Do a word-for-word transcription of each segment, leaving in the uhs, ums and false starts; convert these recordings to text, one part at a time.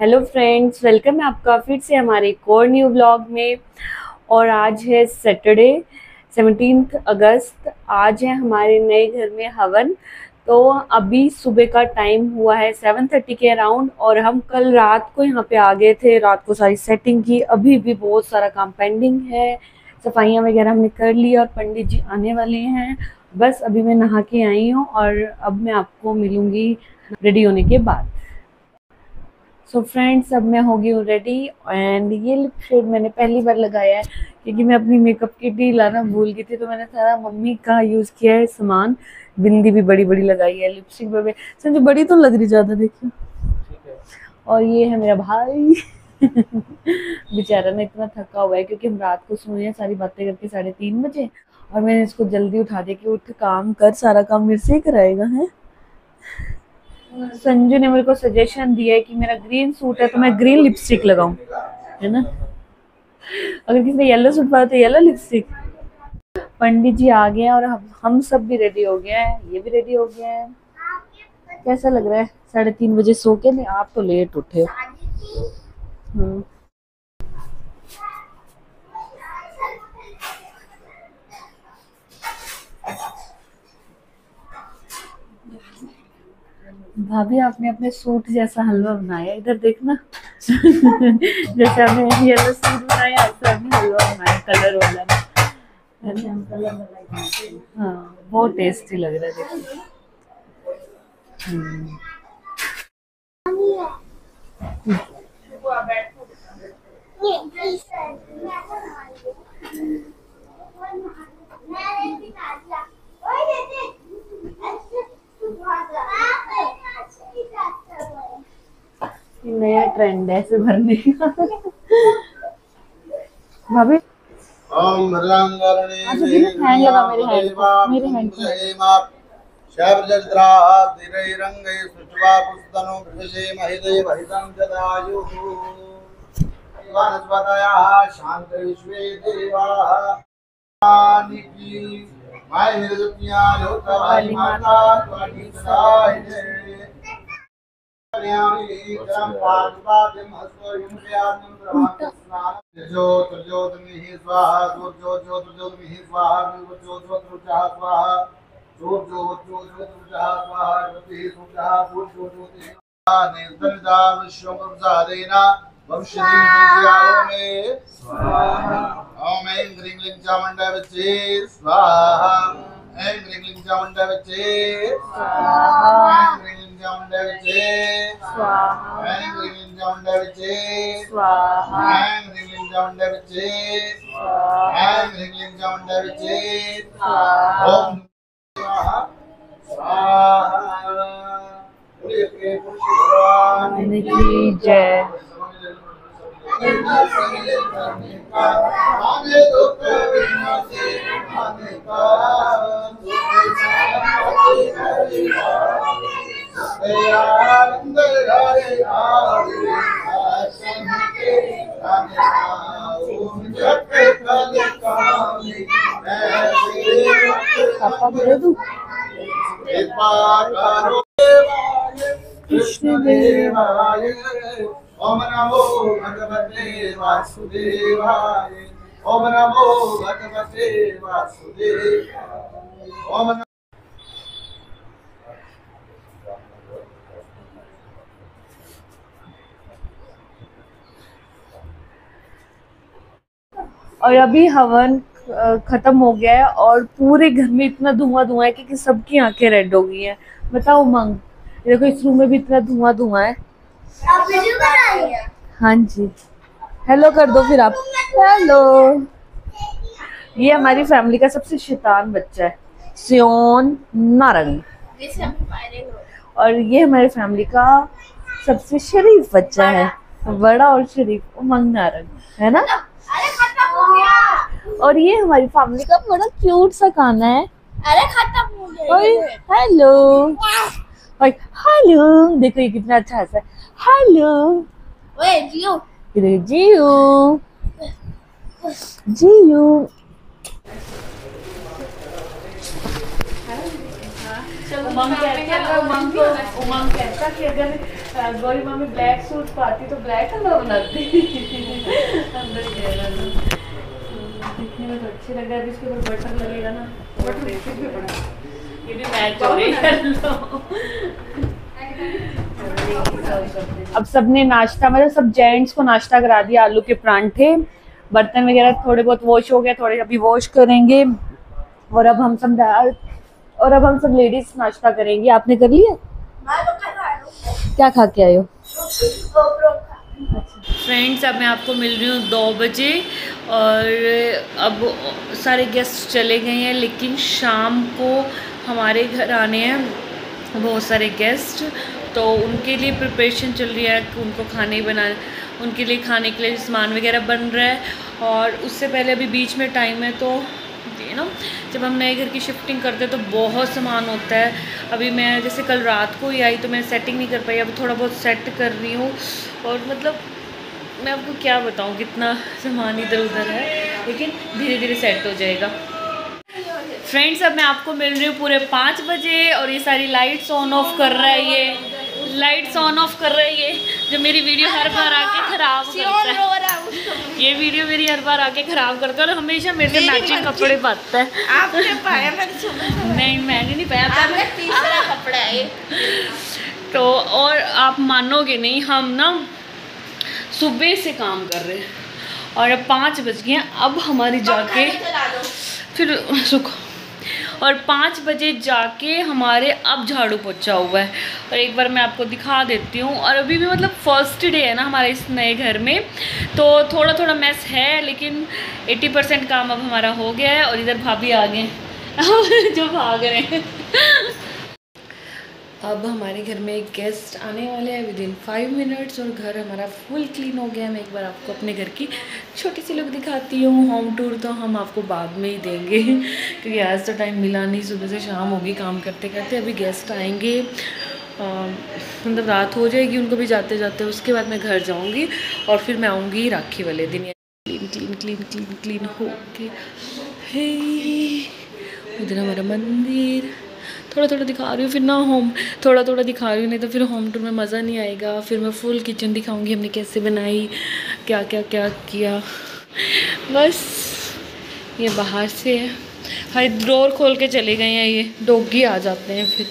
Hello friends, welcome है आपका फिर से हमारे एक और न्यू ब्लॉग में। और आज है सैटरडे सत्रह अगस्त। आज है हमारे नए घर में हवन। तो अभी सुबह का टाइम हुआ है साढ़े सात के अराउंड, और हम कल रात को यहाँ पे आ गए थे। रात को सारी सेटिंग की, अभी भी बहुत सारा काम पेंडिंग है। सफाइयाँ वगैरह हमने कर ली और पंडित जी आने वाले हैं। बस अभी मैं नहा के आई हूँ और अब मैं आपको मिलूँगी रेडी होने के बाद। सो फ्रेंड्स, अब मैं हो गई हूँ रेडी। एंड ये लिप शेड मैंने पहली बार लगाया है क्योंकि मैं अपनी मेकअप किट ही लाना भूल गई थी। तो मैंने सारा मम्मी का यूज़ किया है सामान। बिंदी भी बड़ी बड़ी लगाई है, लिपस्टिक भी समझो बड़ी तो लग रही ज़्यादा, देखिए। और ये है मेरा भाई बेचारा ना इतना थका हुआ है क्योंकि हम रात को सोए हैं सारी बातें करके साढ़े तीन बजे। और मैंने इसको जल्दी उठा दिया कि उठ काम कर, सारा काम मेरे से ही कराएगा है। संजू ने मेरे को सजेशन दिया है कि मेरा ग्रीन सूट है तो मैं ग्रीन लिपस्टिक लगाऊं, है ना। अगर किसी ने येलो सूट पाया तो येलो लिपस्टिक। पंडित जी आ गए हैं और हम सब भी रेडी हो गए हैं, ये भी रेडी हो गए हैं। कैसा लग रहा है? साढ़े तीन बजे सो के, नहीं आप तो लेट उठे। हम्म, भाभी आपने अपने सूट जैसा हलवा बनाया, इधर देखना जैसे आपने येलो सूट बनाया ऐसा आपने हलवा बनाया, कलर वाला। हाँ, बहुत टेस्टी लग रहा है। नया ट्रेंड है ऐसे भरने का भाभी। ओम हैंड लगा मेरे हैंड मेरे हैंड शांति स्वाहा। जय आनंद हरे हरे आसन के ओम जप फल कामि कृपा करो कृष्ण देवाय। ओम नमो भगवते वासुदेवाय। ओम नमो भगवते वासुदेवाय। ओम और अभी हवन खत्म हो गया है और पूरे घर में इतना धुआं धुआं है कि, कि सबकी आंखें रेड हो गई हैं। बताओ उमंग, देखो इस रूम में भी इतना धुआं धुआं है। आप वीडियो बना रही हैं? हाँ जी। हेलो कर दो फिर आप। हेलो, ये हमारी फैमिली का सबसे शैतान बच्चा है सियोन नारंग, और ये हमारे फैमिली का सबसे शरीफ बच्चा है, बड़ा और शरीफ उमंग नारंग, है ना। और ये हमारी फैमिली का बड़ा क्यूट सा खाना है। अरे खत्म हो गया। हेलो हेलो, देखो ये कितना अच्छा हंसा है। हेलो ओए जियो, इधर जियो जियो। उमंग कहता है कि अगर गौरी माँ में ब्लैक सूट पाती तो ब्लैक हलवा बनाती अंदर दिखने में तो अच्छी लग रहा है। अभी इसके ऊपर बटर लगेगा ना, बटर रेसिपी भी बना, ये भी मैच हो रही है। अब सबने नाश्ता, मतलब सब जेंट्स को नाश्ता करा दिया। आलू के परांठे, बर्तन वगैरह थोड़े बहुत वॉश हो गए, थोड़े अभी वॉश करेंगे और अब हम सब और अब हम सब लेडीज नाश्ता करेंगे। आपने कर लिया? क्या खा के आए हो? फ्रेंड्स अब मैं आपको मिल रही हूँ दो बजे और अब सारे गेस्ट चले गए हैं, लेकिन शाम को हमारे घर आने हैं बहुत सारे गेस्ट, तो उनके लिए प्रिपरेशन चल रही है कि उनको खाने बनाने, उनके लिए खाने के लिए सामान वगैरह बन रहा है। और उससे पहले अभी बीच में टाइम है, तो यू नो जब हम नए घर की शिफ्टिंग करते हैं तो बहुत सामान होता है। अभी मैं जैसे कल रात को ही आई तो मैं सेटिंग नहीं कर पाई, अब थोड़ा बहुत सेट कर रही हूँ। और मतलब मैं आपको क्या बताऊँ, कितना सामान इधर उधर है, लेकिन धीरे धीरे सेट हो जाएगा। फ्रेंड्स अब मैं आपको मिल रही हूँ पूरे पाँच बजे और ये सारी लाइट्स ऑन ऑफ कर रहा है, ये लाइट्स ऑन ऑफ कर रहा है ये जो मेरी वीडियो हर बार आके ख़राब करता है। ये वीडियो मेरी हर बार आके ख़राब करता है और हमेशा मेरे से मैचिंग कपड़े पाता है। आपने पाया? नहीं मैंने नहीं पाया, आपने तीसरा कपड़ा है। तो और आप मानोगे नहीं, हम ना सुबह से काम कर रहे हैं और अब पाँच बज गए हैं। अब हमारी जाके फिर सुख और पाँच बजे जाके हमारे अब झाड़ू पोछा हुआ है। और एक बार मैं आपको दिखा देती हूँ। और अभी भी मतलब फर्स्ट डे है ना हमारे इस नए घर में, तो थोड़ा थोड़ा मैस है, लेकिन अस्सी परसेंट काम अब हमारा हो गया है। और इधर भाभी आ गए जो भाग रहे हैं। अब हमारे घर में एक गेस्ट आने वाले हैं विदिन फाइव मिनट्स और घर हमारा फुल क्लीन हो गया है। मैं एक बार आपको अपने घर की छोटी सी लुक दिखाती हूँ। होम टूर तो हम आपको बाद में ही देंगे क्योंकि आज तो टाइम मिला नहीं, सुबह से शाम होगी काम करते करते। अभी गेस्ट आएंगे, मतलब रात हो जाएगी उनको भी जाते जाते, उसके बाद मैं घर जाऊँगी और फिर मैं आऊँगी राखी वाले दिन। Clean clean clean clean clean हो के उधर हमारा मंदिर थोड़ा थोड़ा दिखा रही हूँ, फिर ना होम थोड़ा थोड़ा दिखा रही हूँ, नहीं तो फिर होम टूर में मज़ा नहीं आएगा। फिर मैं फुल किचन दिखाऊंगी हमने कैसे बनाई, क्या क्या क्या किया। बस ये बाहर से है, हर डोर खोल के चले गए हैं, ये डोगी आ जाते हैं। फिर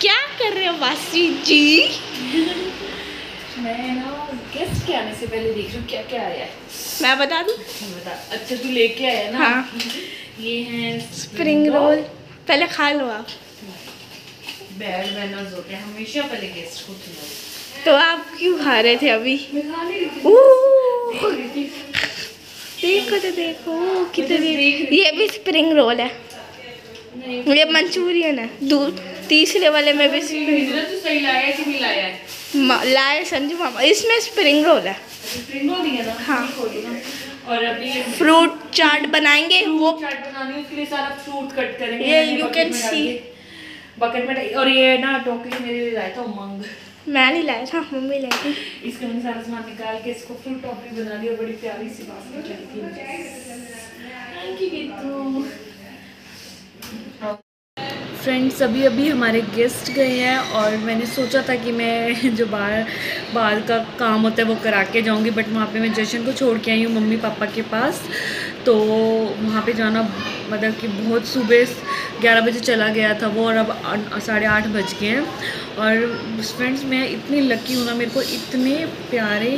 क्या कर रहे हो वासी जी? मैं ना गेस्ट के आने से पहले देख रही हूँ क्या क्या आया है। मैं बता दूँ? बता। अच्छा तू लेके आया ना? हाँ। ये है स्प्रिंग रोल, पहले खा लो आप। बैड मैनर्स होते हैं हमेशा, पहले गेस्ट को खिलाओ। तो आप क्यों खा रहे थे अभी? मैं खा रही थी। देखो तो देखो कितने, ये भी स्प्रिंग रोल है, ये मंचूरियन है, दूध तीसरे वाले में भी स्प्रिंग रोल। तो सही लाया कि नहीं लाया? लाया संजू मामा, इसमें स्प्रिंग रोल है। स्प्रिंग रोल ही है ना? हाँ। और अभी फ्रूट चाट बनाएंगे, वो चाट बनानी उसके लिए सारा फ्रूट कट करेंगे। ये यू कैन सी बकेट में। और ये ना टोकरी मेरे लिए लाया था उमंग, मैं नहीं लाया था, मम्मी लाई थी। इसके मैंने सारा सामान निकाल के इसको फ्रूट टॉपरी बना ली और बड़ी प्यारी सी बास्केट लगी थी। फ्रेंड्स अभी अभी हमारे गेस्ट गए हैं और मैंने सोचा था कि मैं जो बाहर बाहर का काम होता है वो करा के जाऊँगी, बट वहाँ पे मैं जशन को छोड़ के आई हूँ मम्मी पापा के पास। तो वहाँ पे जाना मतलब कि बहुत सुबह ग्यारह बजे चला गया था वो और अब साढ़े आठ बज गए हैं। और फ्रेंड्स मैं इतनी लकी हूँ ना, मेरे को इतने प्यारे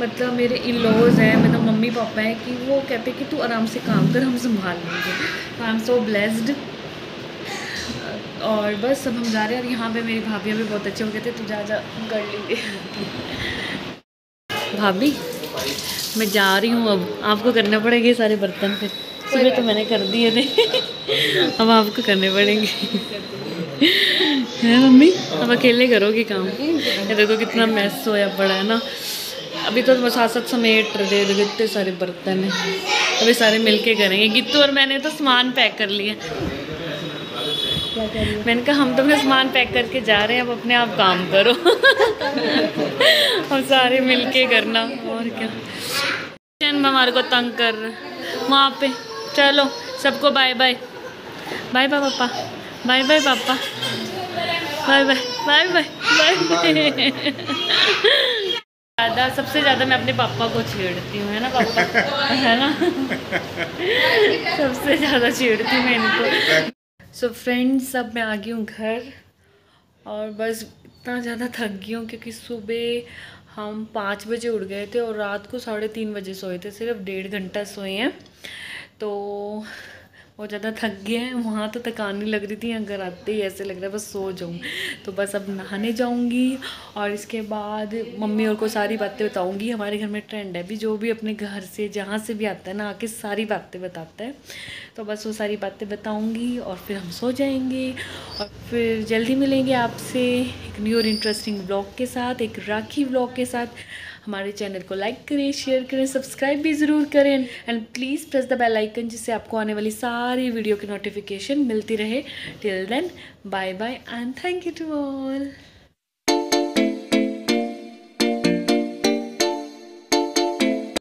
मतलब मेरे इन-लॉज़ हैं, मतलब मम्मी पापा हैं कि वो कहते हैं कि तू आराम से काम कर, हम संभाल लेंगे। I am so blessed. और बस अब हम जा रहे हैं। और यहाँ पे मेरी भाभी भी बहुत अच्छे हो गए थे, तू जा जा कर लेंगे। भाभी मैं जा रही हूँ, अब आपको करना पड़ेगा ये सारे बर्तन, फिर सुबह तो मैंने कर दिए थे अब आपको करने पड़ेंगे है मम्मी, अब अकेले करोगे काम। ये देखो कितना मैस होया पड़ा है ना, अभी तो साथ साथ समेट रहे थे इतने सारे बर्तन हैं, अभी सारे मिलके करेंगे। गीतू और मैंने तो सामान पैक कर लिया, मैंने कहा हम तो अपना सामान पैक करके जा रहे हैं, अब अपने आप काम करो हम सारे मिलके करना। और क्या किचन में हमारे को तंग कर रहा वहाँ पे। चलो सबको बाय बाय, बाय बाय पापा, बाय बाय पापा, bye bye bye bye bye. ज़्यादा सबसे ज़्यादा मैं अपने पापा को छेड़ती हूँ, है ना पापा, है ना सबसे ज़्यादा छेड़ती हूँ मैं इनको। सो फ्रेंड्स, अब मैं आ गई हूँ घर और बस इतना ज़्यादा थक गई हूँ क्योंकि सुबह हम पाँच बजे उठ गए थे और रात को साढ़े तीन बजे सोए थे, सिर्फ डेढ़ घंटा सोए हैं, तो बहुत ज़्यादा थक गए हैं। वहाँ तो थकान नहीं लग रही थी, घर आते ही ऐसे लग रहा है बस सो जाऊँ। तो बस अब नहाने जाऊँगी और इसके बाद मम्मी और को सारी बातें बताऊँगी। हमारे घर में ट्रेंड है भी, जो भी अपने घर से जहाँ से भी आता है ना आके सारी बातें बताता है, तो बस वो सारी बातें बताऊँगी और फिर हम सो जाएंगे। और फिर जल्दी मिलेंगे आपसे एक न्यू और इंटरेस्टिंग ब्लॉग के साथ, एक राखी ब्लॉग के साथ। हमारे चैनल को लाइक करें, शेयर करें, सब्सक्राइब भी ज़रूर करें and please press the bell icon, जिससे आपको आने वाली सारी वीडियो की नोटिफिकेशन मिलती रहे। Till then bye bye and thank you to all.